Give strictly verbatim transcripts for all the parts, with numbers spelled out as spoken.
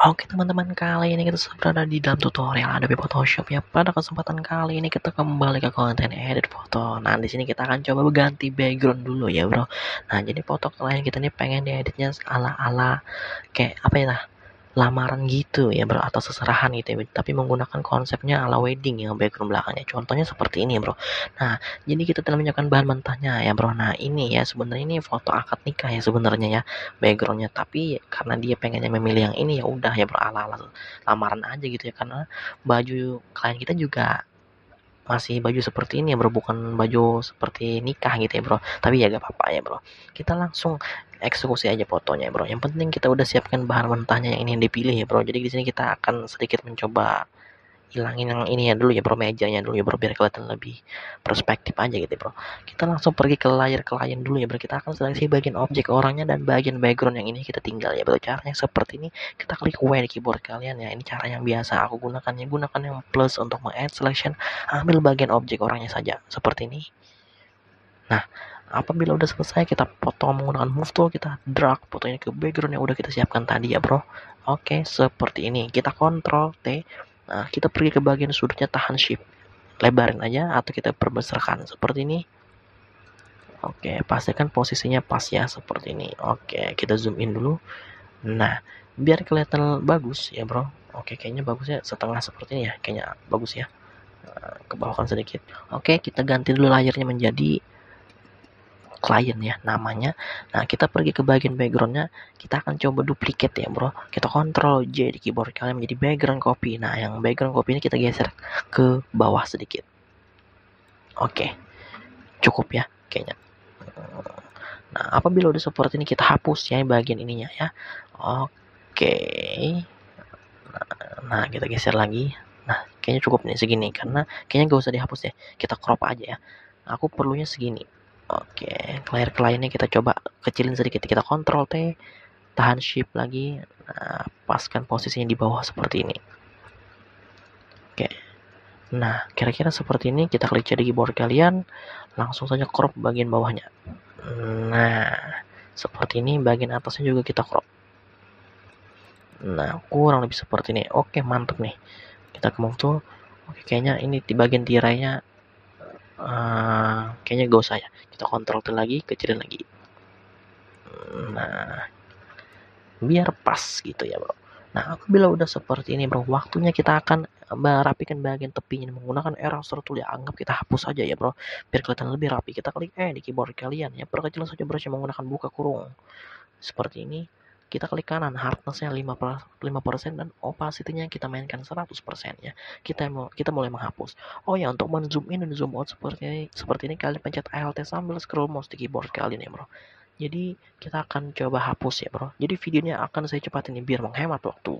Oke teman-teman, kali ini kita sudah berada di dalam tutorial Adobe Photoshop ya. Pada kesempatan kali ini kita kembali ke konten edit foto. Nah di sini kita akan coba berganti background dulu ya bro. Nah jadi foto klien kita nih pengen dieditnya ala-ala kayak apa ya lah, lamaran gitu ya bro, atau seserahan gitu ya, tapi menggunakan konsepnya ala wedding ya, background belakangnya. Contohnya seperti ini ya bro. Nah jadi kita telah menyiapkan bahan mentahnya ya bro. Nah ini ya sebenarnya ini foto akad nikah ya sebenarnya ya backgroundnya, tapi ya, karena dia pengennya memilih yang ini ya udah ya bro, ala ala lamaran aja gitu ya, karena baju klien kita juga masih baju seperti ini ya bro, bukan baju seperti nikah gitu ya bro, tapi ya gak apa-apa ya bro. Kita langsung eksekusi aja fotonya ya bro. Yang penting kita udah siapkan bahan mentahnya yang ini yang dipilih ya bro. Jadi di sini kita akan sedikit mencoba hilangin yang ini ya dulu ya bro, mejanya dulu ya bro, biar kelihatan lebih perspektif aja gitu ya bro. Kita langsung pergi ke layar klien dulu ya bro. Kita akan seleksi bagian objek orangnya dan bagian background yang ini kita tinggal ya bro. Caranya seperti ini, kita klik W di keyboard kalian ya. Ini cara yang biasa aku gunakan ya. Gunakan yang plus untuk meng-add selection, ambil bagian objek orangnya saja seperti ini. Nah apabila udah selesai, kita potong menggunakan move tool, kita drag fotonya ke background yang udah kita siapkan tadi ya bro. Oke seperti ini, kita kontrol T. Nah, kita pergi ke bagian sudutnya, tahan shift, lebarin aja atau kita perbesarkan seperti ini. Oke, pastikan posisinya pas ya seperti ini. Oke, kita zoom in dulu. Nah, biar kelihatan bagus ya bro. Oke, kayaknya bagusnya setengah seperti ini ya, kayaknya bagus ya. Kebawahkan sedikit. Oke, kita ganti dulu layarnya menjadi klien ya namanya. Nah kita pergi ke bagian backgroundnya, kita akan coba duplikat ya bro. Kita kontrol J di keyboard kalian menjadi background copy. Nah yang background copy ini kita geser ke bawah sedikit. Oke cukup ya kayaknya. Nah apabila udah seperti ini, kita hapus ya bagian ininya ya. Oke nah kita geser lagi. Nah kayaknya cukup nih segini, karena kayaknya gak usah dihapus ya, kita crop aja ya. Aku perlunya segini. Oke, layar kliennya kita coba kecilin sedikit. Kita kontrol T, tahan shift lagi. Nah, paskan posisinya di bawah seperti ini. Oke. Nah, kira-kira seperti ini. Kita klik C di keyboard kalian. Langsung saja crop bagian bawahnya. Nah, seperti ini. Bagian atasnya juga kita crop. Nah, kurang lebih seperti ini. Oke, mantap nih. Kita ke move tool. Oke, kayaknya ini di bagian tirainya. Uh, kayaknya gak usah ya, kita kontrol tuh lagi, kecilin lagi. Nah biar pas gitu ya bro. Nah apabila udah seperti ini bro, waktunya kita akan merapikan bagian tepinya menggunakan eraser tool ya. Anggap kita hapus aja ya bro, biar kelihatan lebih rapi. Kita klik E di keyboard kalian ya, perkecil saja brushnya menggunakan buka kurung seperti ini. Kita klik kanan, hardnessnya lima persen dan opacity-nya kita mainkan seratus persen ya. Kita mau kita mulai menghapus. Oh ya, untuk men-zoom in dan zoom out seperti ini, seperti ini kalian pencet Alt sambil scroll mouse di keyboard kalian ya bro. Jadi kita akan coba hapus ya bro. Jadi videonya akan saya cepatin ya, biar menghemat waktu.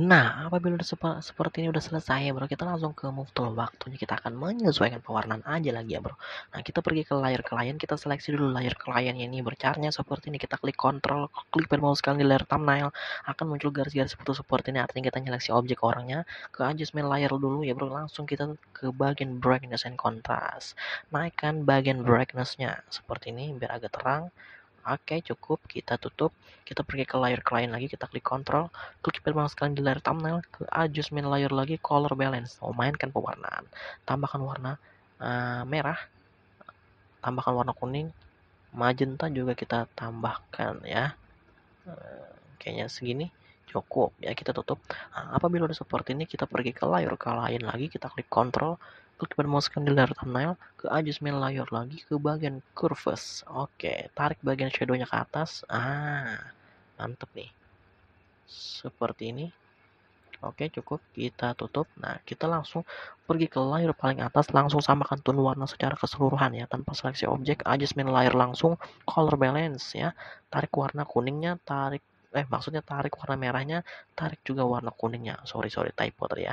Nah, apabila udah seperti ini udah selesai ya bro, kita langsung ke move tool. Waktunya kita akan menyesuaikan pewarnaan aja lagi ya bro. Nah, kita pergi ke layar klien, kita seleksi dulu layar klien ini. Bercaranya seperti ini, kita klik kontrol, klik pen mouse kalian di layar thumbnail, akan muncul garis-garis foto seperti ini. Artinya kita seleksi objek orangnya, ke adjustment layer dulu ya bro. Langsung kita ke bagian brightness and contrast, naikkan bagian brightness-nya seperti ini biar agak terang. Oke cukup, kita tutup. Kita pergi ke layar klien lagi, kita klik kontrol, klik pen mouse kalian di layar thumbnail, ke adjustment layer lagi, color balance. Oh, mainkan pewarnaan, tambahkan warna uh, merah, tambahkan warna kuning, magenta juga kita tambahkan ya. Uh, kayaknya segini cukup ya, kita tutup. Nah, apabila udah seperti ini, kita pergi ke layar klien lagi, kita klik kontrol, klik pen mouse di layar thumbnail, ke adjustment layer lagi, ke bagian curves. Oke, tarik bagian shadownya ke atas. Ah, mantep nih. Seperti ini. Oke, cukup. Kita tutup. Nah, kita langsung pergi ke layer paling atas, langsung samakan tone warna secara keseluruhan ya, tanpa seleksi objek, adjustment layer langsung, color balance ya. Tarik warna kuningnya, tarik eh maksudnya tarik warna merahnya, tarik juga warna kuningnya. Sorry, sorry typo tadi ya.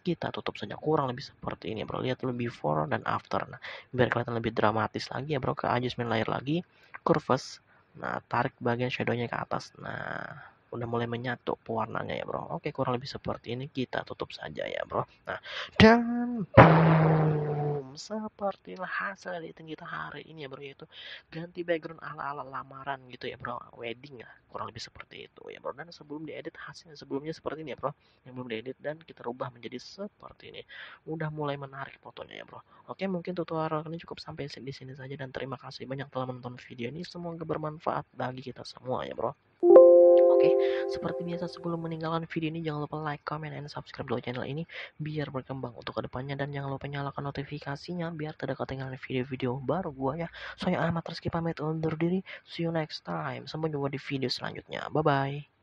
Kita tutup saja, kurang lebih seperti ini bro. Lihat dulu before dan after. Nah, biar kelihatan lebih dramatis lagi ya bro, ke adjustment layer lagi, curves. Nah tarik bagian shadownya ke atas. Nah udah mulai menyatu pewarnanya ya bro. Oke, kurang lebih seperti ini, kita tutup saja ya bro. Nah, dan boom, sepertilah hasil editing kita hari ini ya bro, yaitu ganti background ala-ala lamaran gitu ya bro, wedding ya, kurang lebih seperti itu ya bro. Dan sebelum diedit hasilnya sebelumnya seperti ini ya bro, yang belum diedit dan kita rubah menjadi seperti ini, udah mulai menarik fotonya ya bro. Oke, mungkin tutorial ini cukup sampai di sini saja, dan terima kasih banyak telah menonton video ini, semoga bermanfaat bagi kita semua ya bro. Oke, seperti biasa sebelum meninggalkan video ini jangan lupa like, comment, and subscribe dulu channel ini biar berkembang untuk kedepannya, dan jangan lupa nyalakan notifikasinya biar tidak ketinggalan video-video baru gua ya. Saya Ahmad Rizqi pamit undur diri, see you next time, sampai jumpa di video selanjutnya, bye bye.